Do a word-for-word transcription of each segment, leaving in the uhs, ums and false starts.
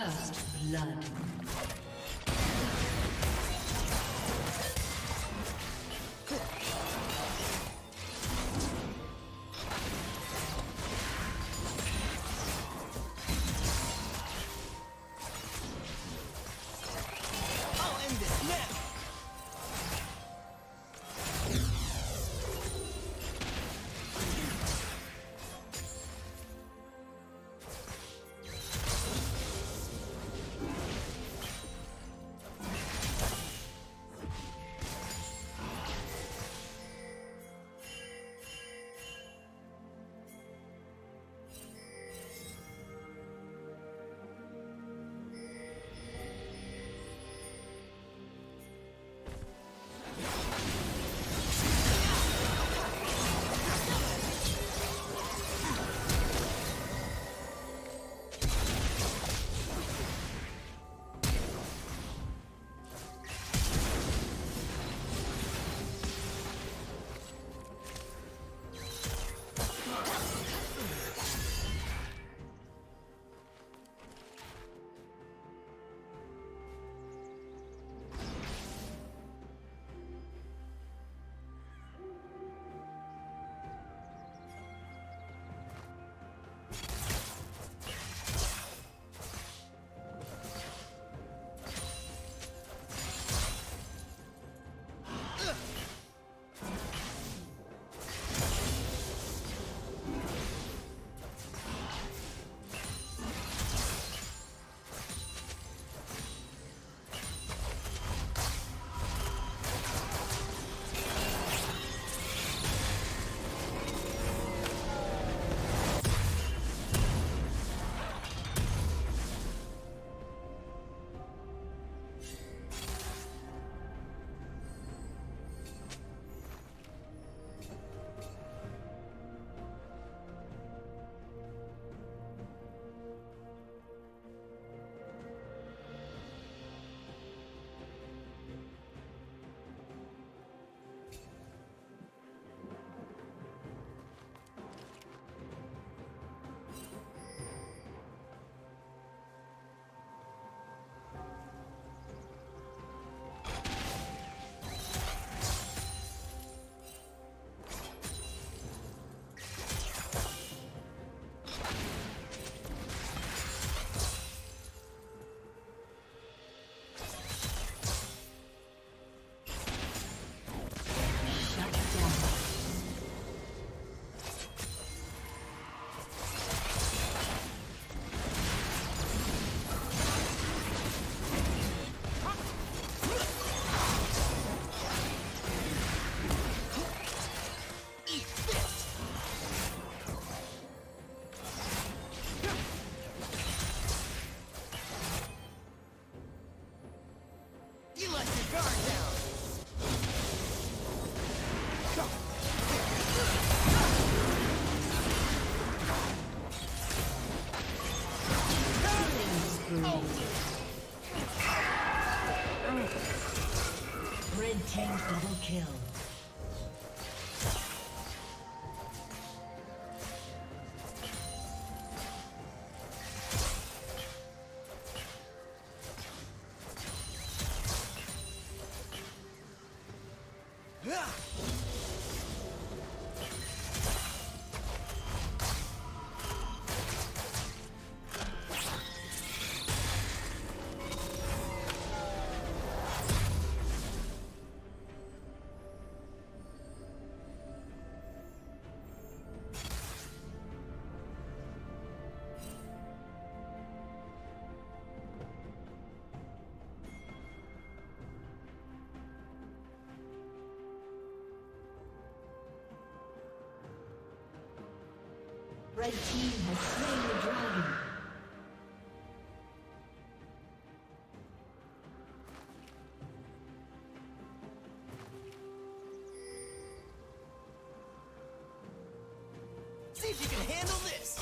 First blood. Red team has slain the dragon. See if you can handle this.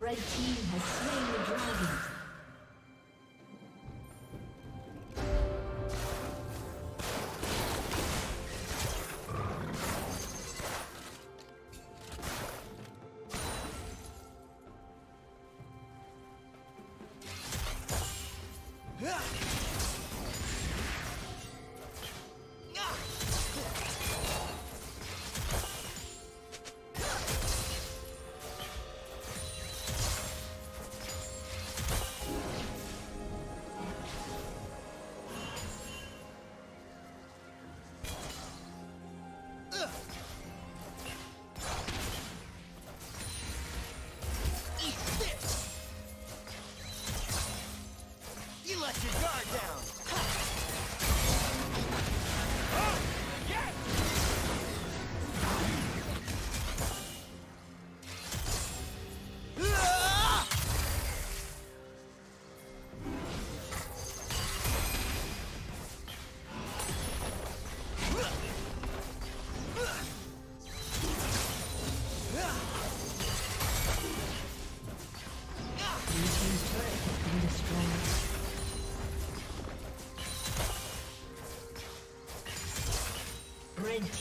Red team triple kill. Red team has slain the dragon. Red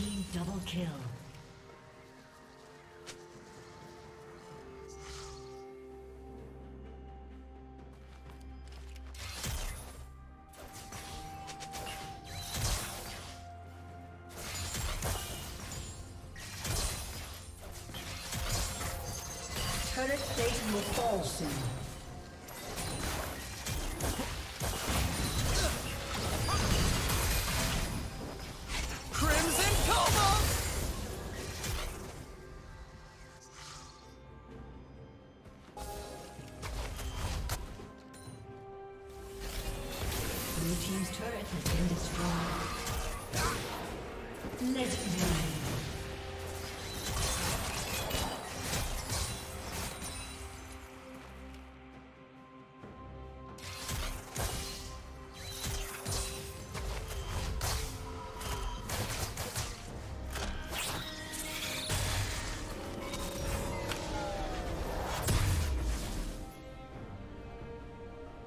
team double kill. Current state will fall soon.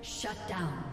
Shut down.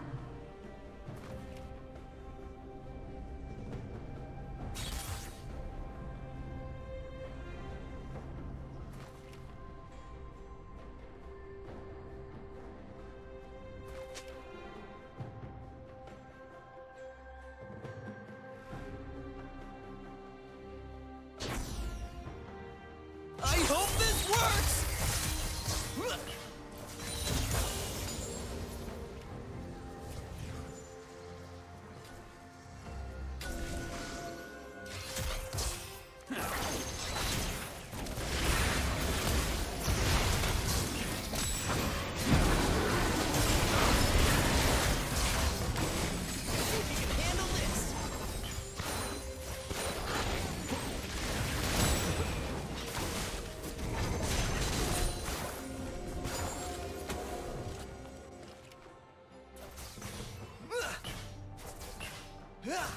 Ugh!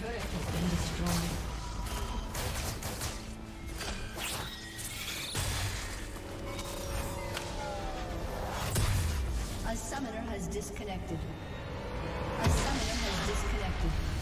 turret has been destroyed. A summoner has disconnected. A summoner has disconnected.